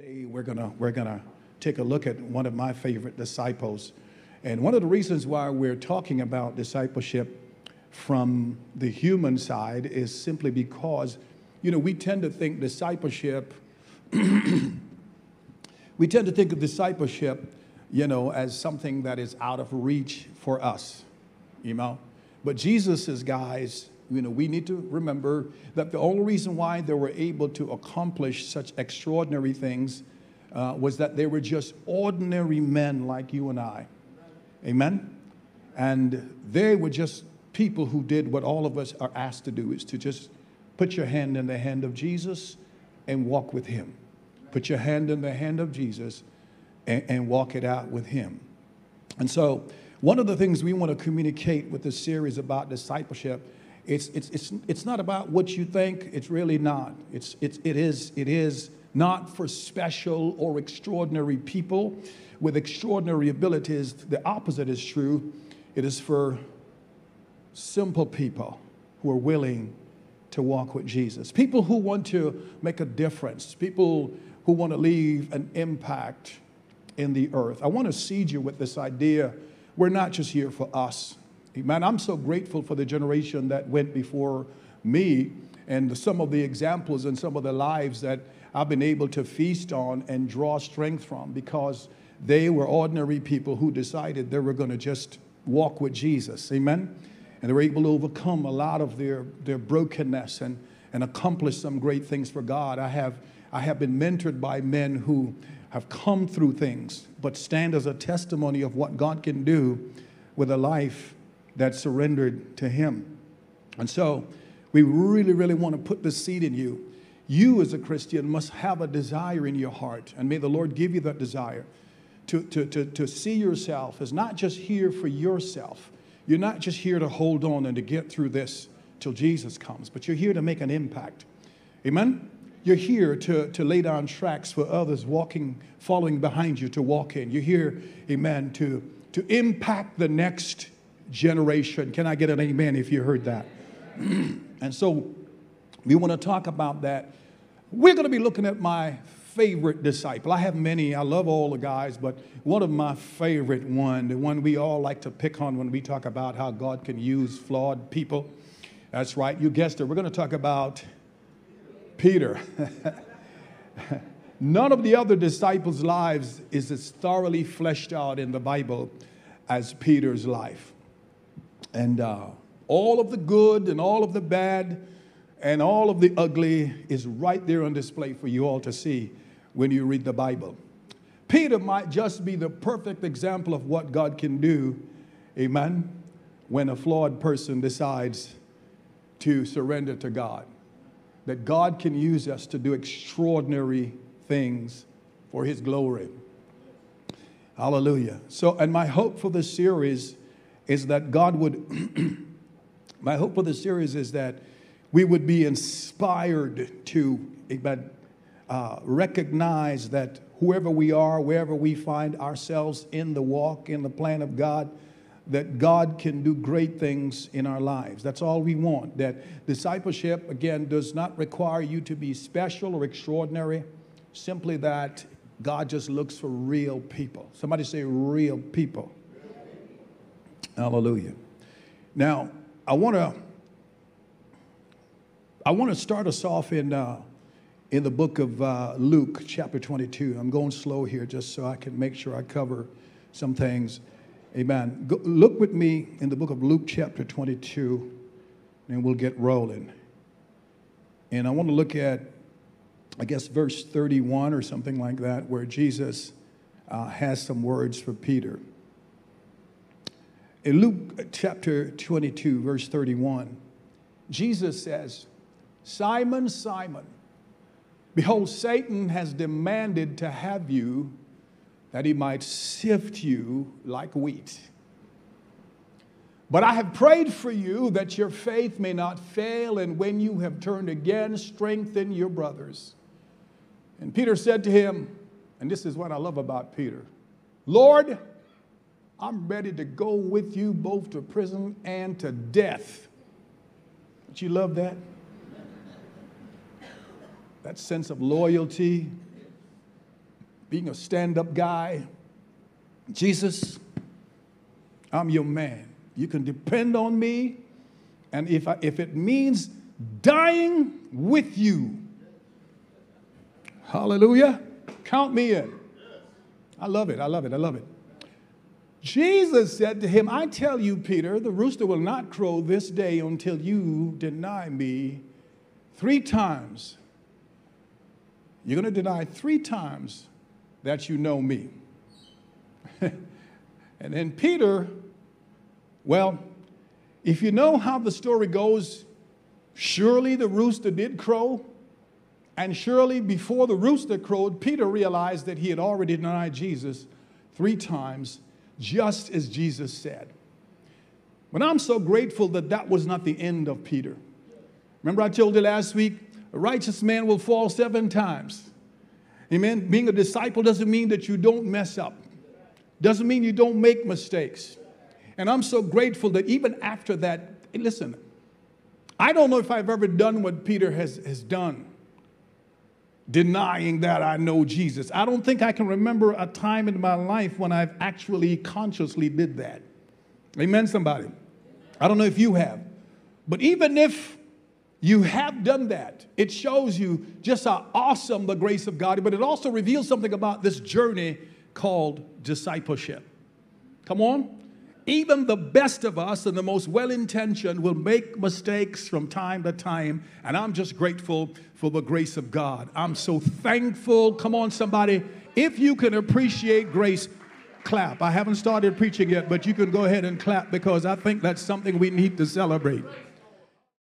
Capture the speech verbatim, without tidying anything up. Today we're gonna we're gonna take a look at one of my favorite disciples, and one of the reasons why we're talking about discipleship from the human side is simply because, you know, we tend to think discipleship we tend to think of discipleship, you know, as something that is out of reach for us, you know. But Jesus's guys, you know, we need to remember that the only reason why they were able to accomplish such extraordinary things uh, was that they were just ordinary men like you and I. Amen? And they were just people who did what all of us are asked to do, is to just put your hand in the hand of Jesus and walk with him. Put your hand in the hand of Jesus and, and walk it out with him. And so one of the things we want to communicate with this series about discipleship, It's, it's, it's, it's not about what you think. It's really not. It's, it's, it, is, it is not for special or extraordinary people with extraordinary abilities. The opposite is true. It is for simple people who are willing to walk with Jesus, people who want to make a difference, people who want to leave an impact in the earth. I want to seed you with this idea. We're not just here for us. Man, I'm so grateful for the generation that went before me and some of the examples and some of the lives that I've been able to feast on and draw strength from, because they were ordinary people who decided they were going to just walk with Jesus. Amen? And they were able to overcome a lot of their, their brokenness and, and accomplish some great things for God. I have, I have been mentored by men who have come through things but stand as a testimony of what God can do with a life that surrendered to him. And so we really, really want to put this seed in you. You as a Christian must have a desire in your heart, and may the Lord give you that desire to, to, to, to see yourself as not just here for yourself. You're not just here to hold on and to get through this till Jesus comes, but you're here to make an impact. Amen? You're here to, to lay down tracks for others walking, following behind you to walk in. You're here, amen, to, to impact the next generation. Can I get an amen if you heard that? And so we want to talk about that. We're going to be looking at my favorite disciple. I have many. I love all the guys, but one of my favorite one, the one we all like to pick on when we talk about how God can use flawed people. That's right. You guessed it. We're going to talk about Peter. None of the other disciples' lives is as thoroughly fleshed out in the Bible as Peter's life. And uh, all of the good and all of the bad and all of the ugly is right there on display for you all to see when you read the Bible. Peter might just be the perfect example of what God can do, amen, when a flawed person decides to surrender to God. That God can use us to do extraordinary things for his glory. Hallelujah. So, and my hope for this series is that God would, my hope for this series is that we would be inspired to uh, recognize that whoever we are, wherever we find ourselves in the walk, in the plan of God, that God can do great things in our lives. That's all we want. That discipleship, again, does not require you to be special or extraordinary. Simply that God just looks for real people. Somebody say real people. Hallelujah. Now, I want to I want to start us off in uh, in the book of uh, Luke, chapter twenty-two. I'm going slow here just so I can make sure I cover some things. Amen. Go, look with me in the book of Luke, chapter twenty-two, and we'll get rolling. And I want to look at, I guess, verse thirty-one or something like that, where Jesus uh, has some words for Peter. In Luke chapter twenty-two, verse thirty-one, Jesus says, "Simon, Simon, behold, Satan has demanded to have you that he might sift you like wheat. But I have prayed for you that your faith may not fail, and when you have turned again, strengthen your brothers." And Peter said to him, and this is what I love about Peter, "Lord, I'm ready to go with you both to prison and to death." Don't you love that? That sense of loyalty, being a stand-up guy. Jesus, I'm your man. You can depend on me. And if, I, if it means dying with you, hallelujah, count me in. I love it. I love it. I love it. Jesus said to him, I tell you, Peter, the rooster will not crow this day until you deny me three times. You're going to deny three times that you know me. And then Peter, well, if you know how the story goes, surely the rooster did crow. And surely before the rooster crowed, Peter realized that he had already denied Jesus three times, just as Jesus said. But I'm so grateful that that was not the end of Peter. Remember I told you last week, a righteous man will fall seven times. Amen. Being a disciple doesn't mean that you don't mess up. Doesn't mean you don't make mistakes. And I'm so grateful that even after that, listen, I don't know if I've ever done what Peter has, has done, denying that I know Jesus. I don't think I can remember a time in my life when I've actually consciously did that. Amen, somebody? I don't know if you have. But even if you have done that, it shows you just how awesome the grace of God is, but it also reveals something about this journey called discipleship. Come on. Even the best of us and the most well-intentioned will make mistakes from time to time, and I'm just grateful for the grace of God. I'm so thankful. Come on, somebody. If you can appreciate grace, clap. I haven't started preaching yet, but you can go ahead and clap because I think that's something we need to celebrate.